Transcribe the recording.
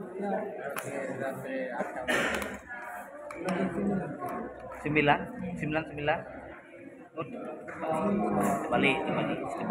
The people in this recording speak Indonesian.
9, 9, 9. Balik,